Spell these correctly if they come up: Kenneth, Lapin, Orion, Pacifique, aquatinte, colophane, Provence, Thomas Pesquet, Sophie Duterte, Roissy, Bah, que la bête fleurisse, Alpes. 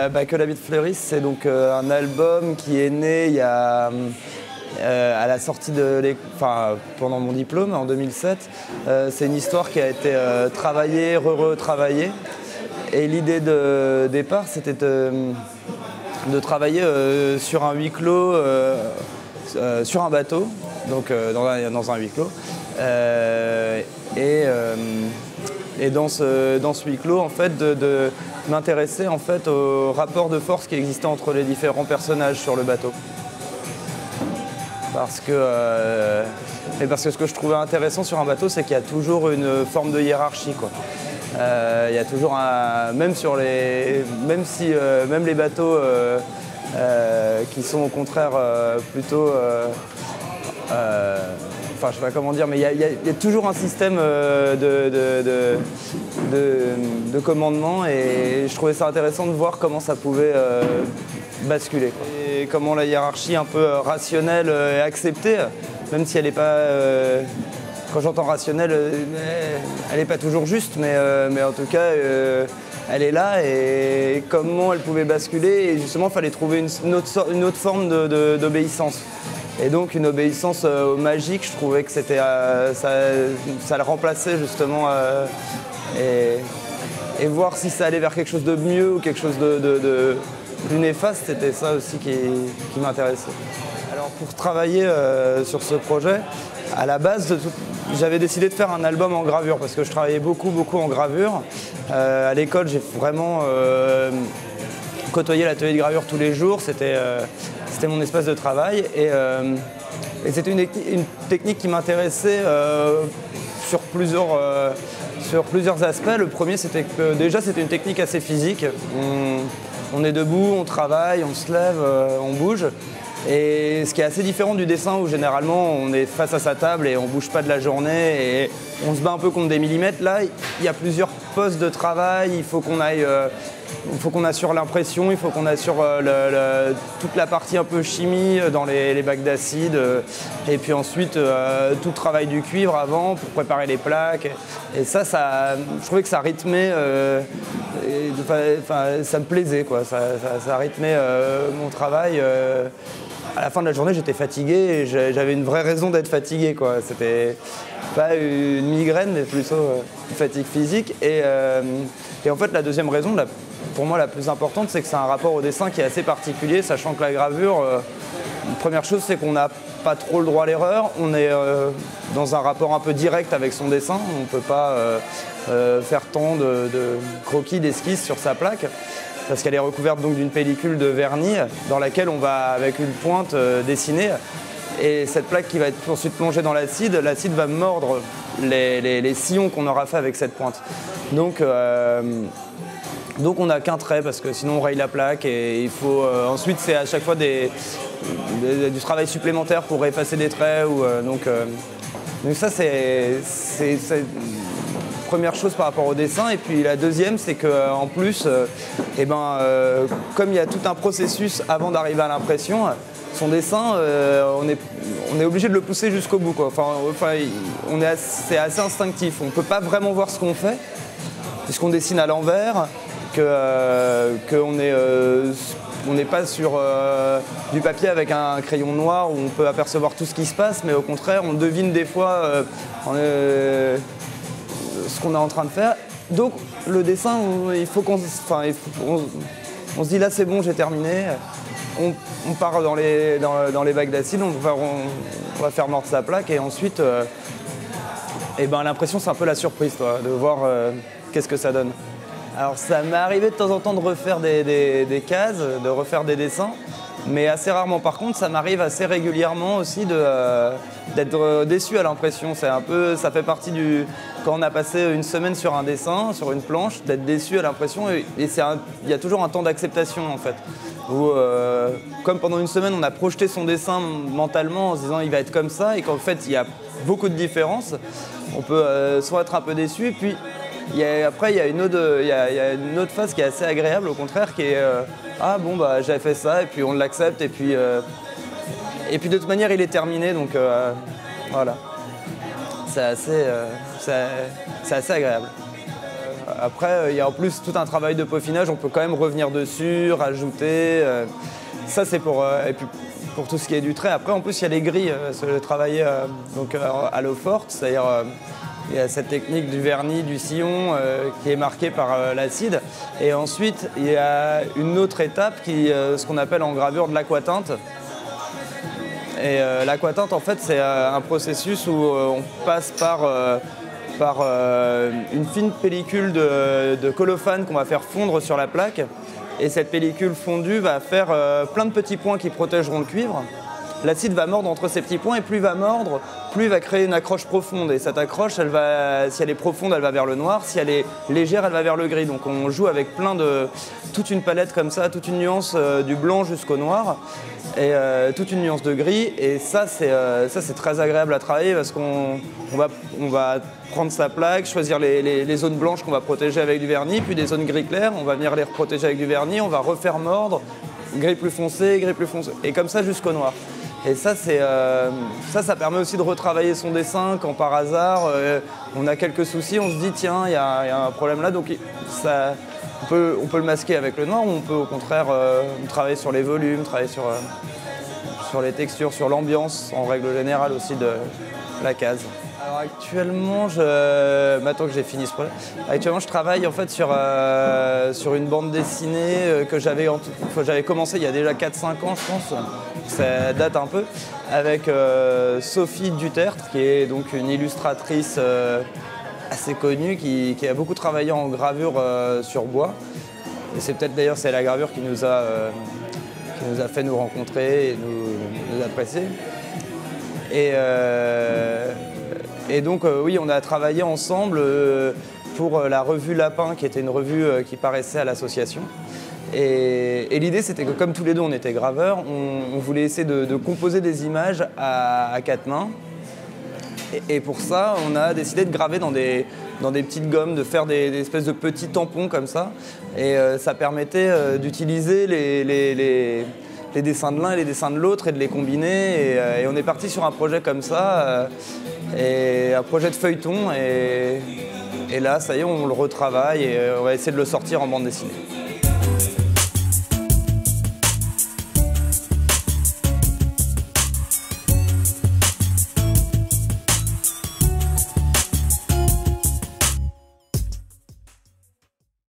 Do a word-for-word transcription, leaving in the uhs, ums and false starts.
euh, bah, Que la bête fleurisse, c'est donc euh, un album qui est né il y a, euh, à la sortie de l'école, enfin, pendant mon diplôme en deux mille sept. Euh, c'est une histoire qui a été euh, travaillée, re-retravaillée. Et l'idée de départ, c'était de, de travailler euh, sur un huis clos, euh, euh, sur un bateau, donc euh, dans, un, dans un huis clos. Euh, et, euh, et dans ce, dans ce huis clos, en fait, de, de m'intéresser en fait, au rapport de force qui existait entre les différents personnages sur le bateau. Parce que, euh, et parce que ce que je trouvais intéressant sur un bateau, c'est qu'il y a toujours une forme de hiérarchie, quoi. Euh, il y a toujours un, même sur les, même si, euh, même les bateaux euh, euh, qui sont au contraire euh, plutôt, euh, euh, enfin je sais pas comment dire, mais il y a, il y a, il y a toujours un système euh, de, de, de, de, de commandement, et je trouvais ça intéressant de voir comment ça pouvait euh, basculer, quoi. Et comment la hiérarchie un peu rationnelle est acceptée, même si elle n'est pas euh, quand j'entends rationnelle, elle n'est pas toujours juste, mais, euh, mais en tout cas, euh, elle est là, et comment elle pouvait basculer. Et justement, il fallait trouver une, une, autre, une autre forme d'obéissance. Et donc, une obéissance euh, magique, je trouvais que c'était, euh, ça, ça le remplaçait justement. Euh, et, et voir si ça allait vers quelque chose de mieux ou quelque chose de, de, de plus néfaste, c'était ça aussi qui, qui m'intéressait. Alors, pour travailler euh, sur ce projet, à la base, j'avais décidé de faire un album en gravure parce que je travaillais beaucoup, beaucoup en gravure. Euh, à l'école, j'ai vraiment euh, côtoyé l'atelier de gravure tous les jours. C'était euh, c'était mon espace de travail, et, euh, et c'était une, une technique qui m'intéressait euh, sur plusieurs, euh, sur plusieurs aspects. Le premier, c'était que déjà, c'était une technique assez physique. On, on est debout, on travaille, on se lève, euh, on bouge. Et ce qui est assez différent du dessin, où généralement on est face à sa table et on ne bouge pas de la journée et on se bat un peu contre des millimètres. Là, il y a plusieurs postes de travail, il faut qu'on aille, euh, faut qu'on assure l'impression, il faut qu'on assure euh, le, le, toute la partie un peu chimie dans les, les bacs d'acide, euh, et puis ensuite euh, tout le travail du cuivre avant pour préparer les plaques. Et ça, ça je trouvais que ça rythmait, euh, et, enfin, ça me plaisait, quoi. Ça, ça, ça rythmait euh, mon travail. Euh, À la fin de la journée, j'étais fatigué et j'avais une vraie raison d'être fatigué, quoi. C'était pas une migraine, mais plutôt une fatigue physique. Et, euh, et en fait, la deuxième raison, la, pour moi la plus importante, c'est que c'est un rapport au dessin qui est assez particulier, sachant que la gravure, euh, première chose, c'est qu'on n'a pas trop le droit à l'erreur. On est euh, dans un rapport un peu direct avec son dessin. On ne peut pas euh, euh, faire tant de, de croquis, d'esquisses sur sa plaque, parce qu'elle est recouverte donc d'une pellicule de vernis dans laquelle on va, avec une pointe, euh, dessiner. Et cette plaque qui va être ensuite plongée dans l'acide, l'acide va mordre les, les, les sillons qu'on aura fait avec cette pointe. Donc, euh, donc on n'a qu'un trait, parce que sinon on raye la plaque, et il faut euh, ensuite, c'est à chaque fois des, des, du travail supplémentaire pour effacer des traits. Ou, euh, donc, euh, donc ça, c'est première chose par rapport au dessin. Et puis la deuxième, c'est qu'en plus, euh, eh ben, euh, comme il y a tout un processus avant d'arriver à l'impression, son dessin, euh, on est, on est obligé de le pousser jusqu'au bout, quoi. Enfin, enfin on est assez, c'est assez instinctif. On ne peut pas vraiment voir ce qu'on fait, puisqu'on dessine à l'envers, que, euh, que on est... Euh, On n'est pas sur euh, du papier avec un crayon noir où on peut apercevoir tout ce qui se passe, mais au contraire, on devine des fois euh, en, euh, ce qu'on est en train de faire. Donc le dessin, on, il faut qu'on, enfin, on, on se dit là c'est bon, j'ai terminé. On, on part dans les, dans, dans les bacs d'acide, on, on, on va faire mordre sa plaque, et ensuite, euh, et ben, l'impression, c'est un peu la surprise, toi, de voir euh, qu'est-ce que ça donne. Alors ça m'est arrivé de temps en temps de refaire des, des, des cases, de refaire des dessins, mais assez rarement. Par contre, ça m'arrive assez régulièrement aussi de, euh, d'être déçu à l'impression. C'est un peu, ça fait partie du... Quand on a passé une semaine sur un dessin, sur une planche, d'être déçu à l'impression, et il y a toujours un temps d'acceptation, en fait. Où, euh, comme pendant une semaine, on a projeté son dessin mentalement en se disant il va être comme ça, et qu'en fait, il y a beaucoup de différences, on peut euh, soit être un peu déçu, et puis... Il a, après, il y, a une autre, il, y a, il y a une autre phase qui est assez agréable, au contraire, qui est euh, ah bon, bah, j'avais fait ça, et puis on l'accepte, et puis euh, et puis de toute manière, il est terminé, donc euh, voilà. C'est assez, euh, assez agréable. Après, il y a en plus tout un travail de peaufinage, on peut quand même revenir dessus, rajouter. Ça, c'est pour, et puis, pour tout ce qui est du trait. Après, en plus, il y a les grilles. J'ai travaillé donc, à l'eau forte, c'est-à-dire il y a cette technique du vernis, du sillon qui est marquée par l'acide. Et ensuite, il y a une autre étape qui est ce qu'on appelle en gravure de l'aquatinte. Et euh, l'aquatinte, en fait, c'est euh, un processus où euh, on passe par, euh, par euh, une fine pellicule de, de colophane qu'on va faire fondre sur la plaque. Et cette pellicule fondue va faire euh, plein de petits points qui protégeront le cuivre. L'acide va mordre entre ces petits points et plus il va mordre, plus il va créer une accroche profonde. Et cette accroche, elle va, si elle est profonde, elle va vers le noir. Si elle est légère, elle va vers le gris. Donc on joue avec plein de, toute une palette comme ça, toute une nuance euh, du blanc jusqu'au noir. Et euh, toute une nuance de gris. Et ça, c'est euh, très agréable à travailler parce qu'on on va, on va prendre sa plaque, choisir les, les, les zones blanches qu'on va protéger avec du vernis, puis des zones gris clair, on va venir les protéger avec du vernis, on va refaire mordre, gris plus foncé, gris plus foncé, et comme ça jusqu'au noir. Et ça, euh, ça, ça permet aussi de retravailler son dessin quand par hasard, euh, on a quelques soucis, on se dit tiens, il y, y a un problème là, donc ça, on, peut, on peut le masquer avec le noir, ou on peut au contraire euh, travailler sur les volumes, travailler sur, euh, sur les textures, sur l'ambiance, en règle générale aussi de la case. Alors actuellement, je... maintenant que j'ai fini ce projet, actuellement je travaille en fait sur, euh, sur une bande dessinée que j'avais en... j'avais commencé il y a déjà quatre cinq ans je pense, ça date un peu, avec euh, Sophie Duterte qui est donc une illustratrice euh, assez connue qui... qui a beaucoup travaillé en gravure euh, sur bois. Et c'est peut-être d'ailleurs c'est la gravure qui nous, a, euh, qui nous a fait nous rencontrer et nous, nous apprécier. Et, euh... Et donc euh, oui, on a travaillé ensemble euh, pour euh, la revue Lapin, qui était une revue euh, qui paraissait à l'association. Et, et l'idée, c'était que comme tous les deux, on était graveurs, on, on voulait essayer de, de composer des images à, à quatre mains. Et, et pour ça, on a décidé de graver dans des, dans des petites gommes, de faire des, des espèces de petits tampons comme ça. Et euh, ça permettait euh, d'utiliser les... les, les les dessins de l'un et les dessins de l'autre et de les combiner. Et, euh, et on est parti sur un projet comme ça, euh, et un projet de feuilleton. Et, et là, ça y est, on le retravaille et on va essayer de le sortir en bande dessinée.